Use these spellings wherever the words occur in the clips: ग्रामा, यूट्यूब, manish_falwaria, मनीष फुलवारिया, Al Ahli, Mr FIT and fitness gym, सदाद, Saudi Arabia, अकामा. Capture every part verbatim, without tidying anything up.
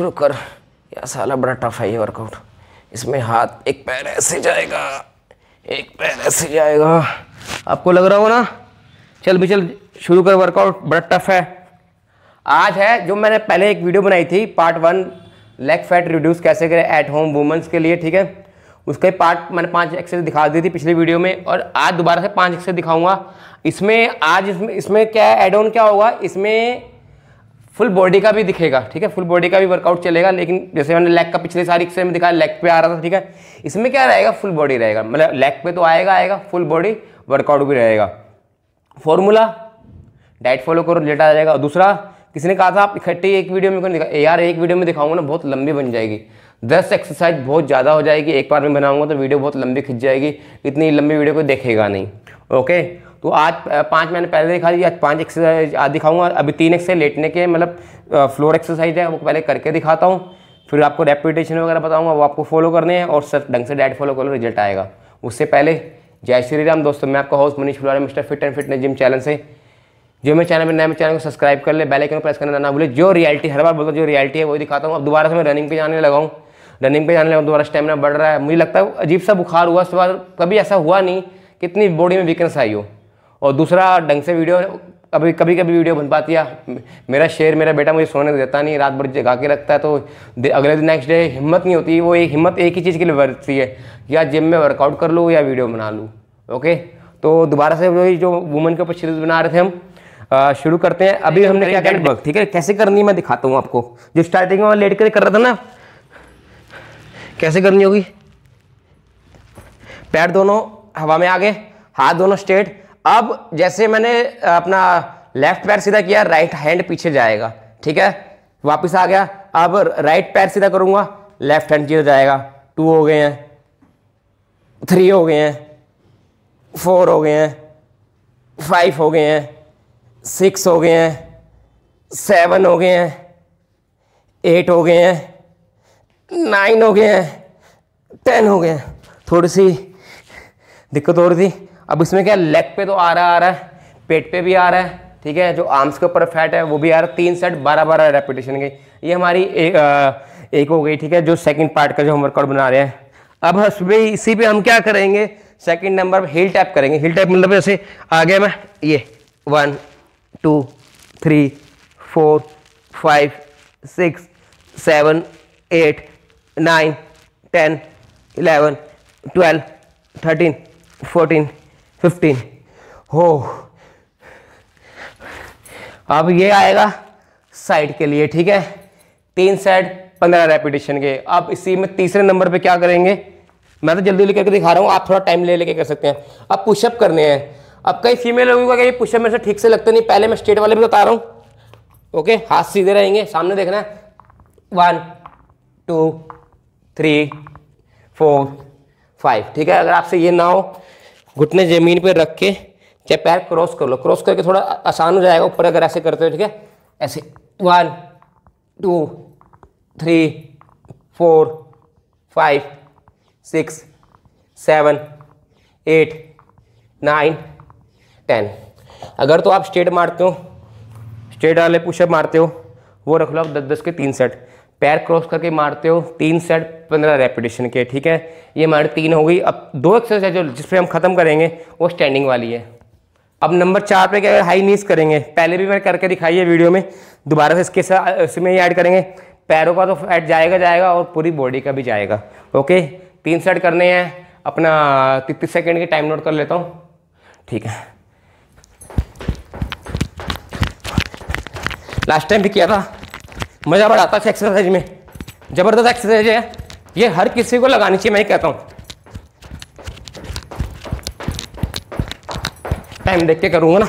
शुरू कर। या साला बड़ा टफ है ये वर्कआउट। इसमें हाथ एक पैर ऐसे जाएगा, एक पैर ऐसे जाएगा, आपको लग रहा हो ना। चल भी चल शुरू कर वर्कआउट, बड़ा टफ है। आज है जो मैंने पहले एक वीडियो बनाई थी part one, leg fat reduce कैसे करें एट होम वुमेंस के लिए, ठीक है। उसके पार्ट मैंने पांच एक्सरसाइज दिखा दी थी पिछली वीडियो में, और आज दोबारा से पांच एक्सरसाइज दिखाऊंगा। इसमें आज इसमें इसमें क्या एड ऑन क्या होगा, इसमें फुल बॉडी का भी दिखेगा, ठीक है। फुल बॉडी का भी वर्कआउट चलेगा, लेकिन जैसे मैंने लेग का पिछले सारी एक्सरसाइज में दिखाया, लेग पे आ रहा था, ठीक है। इसमें क्या रहेगा, फुल बॉडी रहेगा, मतलब लेग पे तो आएगा आएगा फुल बॉडी वर्कआउट भी रहेगा। फॉर्मूला डाइट फॉलो करो, लेटा रहेगा। और दूसरा, किसी ने कहा था आप इकट्ठे एक वीडियो में दिखा, यार एक वीडियो में दिखाऊंगा ना बहुत लंबी बन जाएगी, दस एक्सरसाइज बहुत ज़्यादा हो जाएगी। एक बार में बनाऊंगा तो वीडियो बहुत लंबी खिंच जाएगी, इतनी लंबी वीडियो को देखेगा नहीं, ओके। तो आज पांच मैंने पहले दिखा दी, आज पांच एक्सरसाइज आज दिखाऊंगा। अभी तीन एक्सरसाइज लेटने के, मतलब फ्लोर एक्सरसाइज है, वो पहले करके दिखाता हूँ, फिर आपको रेपिटेशन वगैरह बताऊँगा, वो आपको फॉलो करने हैं। और सब ढंग से डाइट फॉलो करो, रिजल्ट आएगा। उससे पहले जय श्री राम दोस्तों, मैं आपका host मनीष फुलवारिया, mister fit and fitness gym channel से। जो मेरे चैनल में नए, मेरे चैनल को सब्सक्राइब कर ले, बेल आइकन प्रेस करना ना भूले। जो रियलिटी हर बार बोलता हूँ, जो रियलिटी है वही दिखाता हूँ। अब दोबारा से मैं रनिंग पे जाने लगा हूँ, रनिंग पे जाने लगा हूँ दोबारा, स्टेमिना बढ़ रहा है। मुझे लगता है अजीब सा बुखार हुआ, उसके बाद कभी ऐसा हुआ नहीं कितनी बॉडी में वीकनेस आई हो। और दूसरा, ढंग से वीडियो कभी कभी कभी वीडियो बन पाती है। मेरा शेर, मेरा बेटा मुझे सोने देता नहीं, रात भर जगा के रखता है, तो अगले दिन नेक्स्ट डे हिम्मत नहीं होती। वो एक हिम्मत एक ही चीज़ के लिए बढ़ती है, या जिम में वर्कआउट कर लूँ या वीडियो बना लूँ, ओके। तो दोबारा से वही जो वुमेन के ऊपर सीरीज बना रहे थे हम, आ, शुरू करते हैं। अभी हमने क्या करना है, ठीक है, कैसे करनी है मैं दिखाता हूँ आपको। जो स्टार्टिंग में लेट कर कर रहा था ना, कैसे करनी होगी। पैर दोनों हवा में आगे, हाथ दोनों स्ट्रेट। अब जैसे मैंने अपना लेफ्ट पैर सीधा किया, राइट हैंड पीछे जाएगा, ठीक है। वापस आ गया, अब राइट पैर सीधा करूंगा, लेफ्ट हैंड सीधा जाएगा। टू हो गए हैं, थ्री हो गए हैं, फोर हो गए हैं, फाइव हो गए हैं, सिक्स हो गए हैं, सेवन हो गए हैं, एट हो गए हैं, नाइन हो गए हैं, टेन हो गए हैं। थोड़ी सी दिक्कत हो रही थी। अब इसमें क्या, लेग पे तो आ रहा आ रहा है, पेट पे भी आ रहा है, ठीक है। जो आर्म्स के ऊपर फैट है वो भी आ रहा है। तीन सेट बारह बारह रेपिटेशन गई, ये हमारी एक, आ, एक हो गई, ठीक है। जो सेकंड पार्ट का जो हम वर्कआउट बना रहे हैं, अब सुबह इसी पे हम क्या करेंगे, सेकंड नंबर पर हिल टैप करेंगे। हिल टैप मतलब जैसे आ गया मैं, ये one two three four five six seven eight nine ten eleven twelve thirteen fourteen fifteen हो। अब ये आएगा साइड के लिए, ठीक है। तीन सेट पंद्रह रेपिटेशन के। अब इसी में तीसरे नंबर पे क्या करेंगे, मैं तो जल्दी जल्दी करके दिखा रहा हूँ, आप थोड़ा टाइम ले लेके कर सकते हैं। अब पुशअप करने हैं। अब कई फीमेल लोगों का कहीं पुशअप मेरे से ठीक से लगते नहीं, पहले मैं स्ट्रेट वाले भी बता रहा हूँ, ओके। हाथ सीधे रहेंगे, सामने देखना है। One two three four five, ठीक है। अगर आपसे ये ना हो, घुटने ज़मीन पे रख के चाहे पैर क्रॉस कर लो, क्रॉस करके थोड़ा आसान हो जाएगा ऊपर अगर ऐसे करते हो, ठीक है। ऐसे one two three four five six seven eight nine ten. अगर तो आप स्ट्रेट मारते हो, स्ट्रेट वाले पुशअप मारते हो, वो रख लो आप दस दस के तीन सेट। पैर क्रॉस करके मारते हो, तीन सेट पंद्रह रेपिटेशन के, ठीक है। ये हमारे तीन हो गई। अब दो एक्सरसाइज जो जिस पे हम ख़त्म करेंगे वो स्टैंडिंग वाली है। अब नंबर चार पे क्या, हाई नीज करेंगे। पहले भी मैंने करके दिखाई है वीडियो में, दोबारा से इसके साथ इसमें ही ऐड करेंगे। पैरों का तो फैट जाएगा जाएगा और पूरी बॉडी का भी जाएगा, ओके। तीन सेट करने हैं। अपना तीस सेकेंड के टाइम नोट कर लेता हूँ, ठीक है। लास्ट टाइम भी किया था, मज़ा बड़ा आता है एक्सरसाइज में, ज़बरदस्त एक्सरसाइज है ये, हर किसी को लगानी चाहिए, मैं ही कहता हूँ। टाइम देख के करूँगा ना।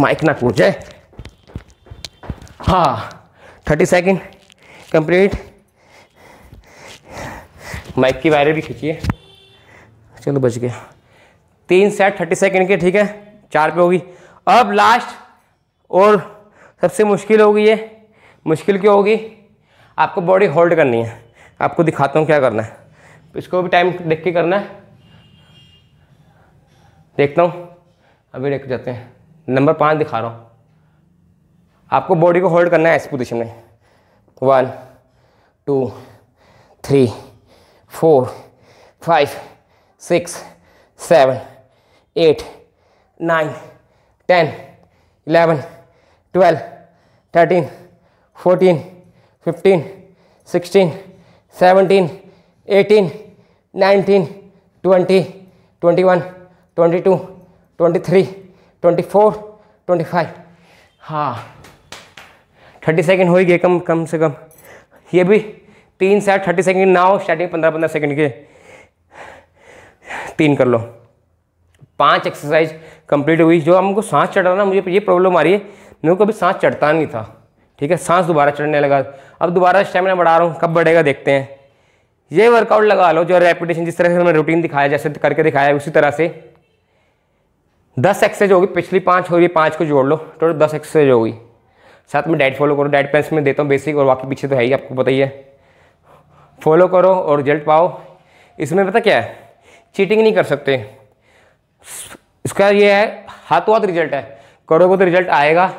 माइक ना कूद जाए। हाँ, थर्टी सेकेंड कंप्लीट। माइक की वायर भी खींचिए। चलो बच गया। तीन सेट थर्टी सेकेंड के, ठीक है। चार पे होगी। अब लास्ट और सबसे मुश्किल होगी ये। मुश्किल क्यों होगी, आपको बॉडी होल्ड करनी है। आपको दिखाता हूँ क्या करना है, इसको भी टाइम देख के करना है। देखता हूँ, अभी देख जाते हैं। नंबर पाँच दिखा रहा हूँ आपको। बॉडी को होल्ड करना है इस पोजीशन में, one two three four five six seven eight nine ten eleven twelve thirteen fourteen fifteen sixteen seventeen eighteen nineteen twenty twenty one twenty two twenty three twenty four twenty five हाँ thirty second हो ही गए कम कम से कम। ये भी तीन set thirty second ना हो, स्टार्टिंग पंद्रह पंद्रह सेकेंड के तीन कर लो। पांच एक्सरसाइज कंप्लीट हुई। जो हमको सांस चढ़ रहा ना, मुझे ये प्रॉब्लम आ रही है, मेरे को अभी सांस चढ़ता नहीं था, ठीक है, सांस दोबारा चढ़ने लगा। अब दोबारा स्टेमिना बढ़ा रहा हूँ, कब बढ़ेगा देखते हैं। ये वर्कआउट लगा लो जो रेपिटेशन, जिस तरह से मैंने रूटीन दिखाया, जैसे करके दिखाया उसी तरह से। दस एक्सरसाइज होगी, पिछली पाँच हो गई, पाँच को जोड़ लो, टोटल दस एक्सरसाइज होगी। साथ में डाइट फॉलो करो, डाइट प्लान्स में देता हूँ बेसिक, और बाकी पीछे तो है ही, आपको पता ही है। फॉलो करो और रिजल्ट पाओ। इसमें पता क्या है, चीटिंग नहीं कर सकते। इसका ये है हाथों हाथ रिजल्ट है, करोगे तो रिजल्ट आएगा,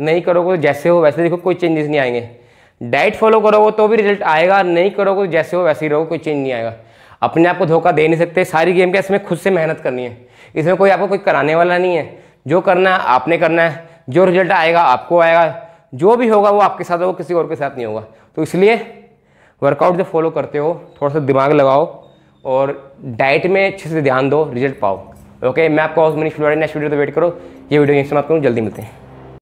नहीं करोगे तो जैसे हो वैसे देखो, कोई चेंजेस नहीं आएंगे। डाइट फॉलो करोगे तो भी रिजल्ट आएगा, नहीं करोगे तो जैसे हो वैसे ही रहोगे, कोई चेंज नहीं आएगा। अपने आप को धोखा दे नहीं सकते। सारी गेम क्या, इसमें खुद से मेहनत करनी है, इसमें कोई आपको कोई कराने वाला नहीं है। जो करना है आपने करना है, जो रिजल्ट आएगा आपको आएगा, जो भी होगा वो आपके साथ होगा, किसी और के साथ नहीं होगा। तो इसलिए वर्कआउट जब फॉलो करते हो, थोड़ा सा दिमाग लगाओ और डाइट में अच्छे से ध्यान दो, रिजल्ट पाओ। ओके, मैं आपको मनीष फलवारिया नेक्स्ट वीडियो तो वेट करो। ये वीडियो यहीं समाप्त करूँ, जल्दी मिलते हैं।